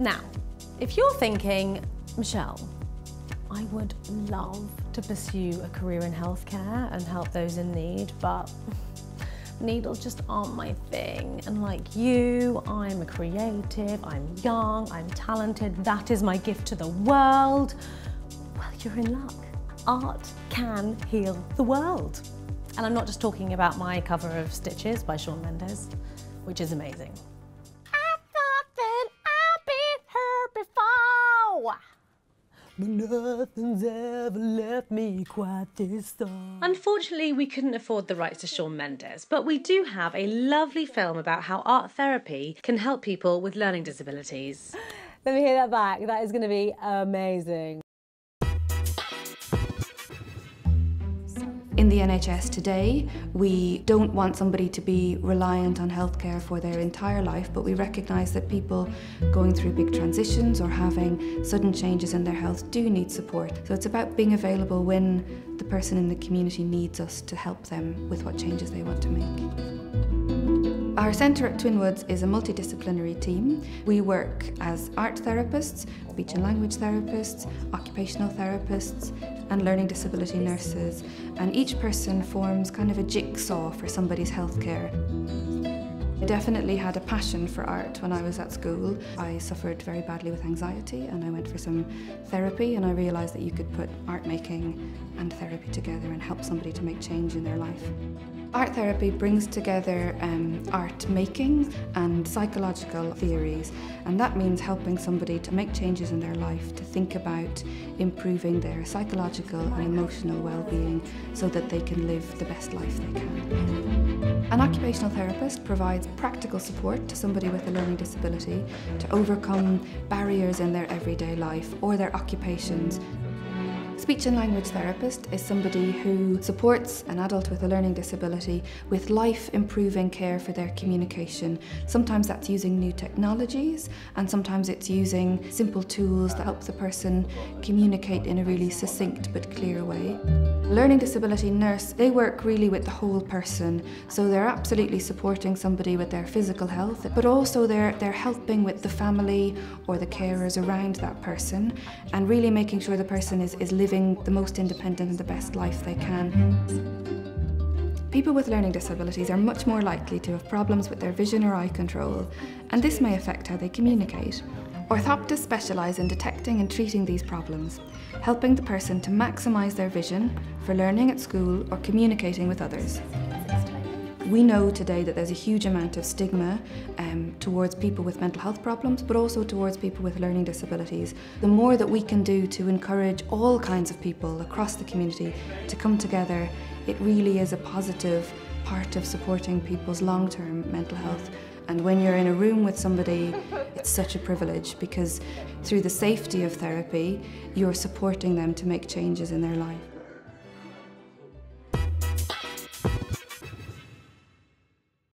Now, if you're thinking, Michelle, I would love to pursue a career in healthcare and help those in need, but needles just aren't my thing. And like you, I'm a creative, I'm young, I'm talented, that is my gift to the world. Well, you're in luck. Art can heal the world. And I'm not just talking about my cover of Stitches by Shawn Mendes, which is amazing. I thought that I beat her before, but nothing's ever left me quite this long. Unfortunately, we couldn't afford the rights to Shawn Mendes, but we do have a lovely film about how art therapy can help people with learning disabilities. Let me hear that back. That is going to be amazing. In the NHS today, we don't want somebody to be reliant on healthcare for their entire life, but we recognise that people going through big transitions or having sudden changes in their health do need support. So it's about being available when the person in the community needs us to help them with what changes they want to make. Our centre at Twinwoods is a multidisciplinary team. We work as art therapists, speech and language therapists, occupational therapists, and learning disability nurses, and each person forms kind of a jigsaw for somebody's healthcare. I definitely had a passion for art when I was at school. I suffered very badly with anxiety and I went for some therapy, and I realised that you could put art making and therapy together and help somebody to make change in their life. Art therapy brings together art making and psychological theories, and that means helping somebody to make changes in their life, to think about improving their psychological and emotional well-being so that they can live the best life they can. An occupational therapist provides practical support to somebody with a learning disability to overcome barriers in their everyday life or their occupations. Speech and language therapist is somebody who supports an adult with a learning disability with life-improving care for their communication. Sometimes that's using new technologies, and sometimes it's using simple tools that help the person communicate in a really succinct but clear way. Learning disability nurse, they work really with the whole person, so they're absolutely supporting somebody with their physical health, but also they're helping with the family or the carers around that person, and really making sure the person is living the most independent and the best life they can. People with learning disabilities are much more likely to have problems with their vision or eye control, and this may affect how they communicate. Orthoptists specialise in detecting and treating these problems, helping the person to maximise their vision for learning at school or communicating with others. We know today that there's a huge amount of stigma towards people with mental health problems, but also towards people with learning disabilities. The more that we can do to encourage all kinds of people across the community to come together, it really is a positive part of supporting people's long-term mental health. And when you're in a room with somebody, it's such a privilege, because through the safety of therapy, you're supporting them to make changes in their life.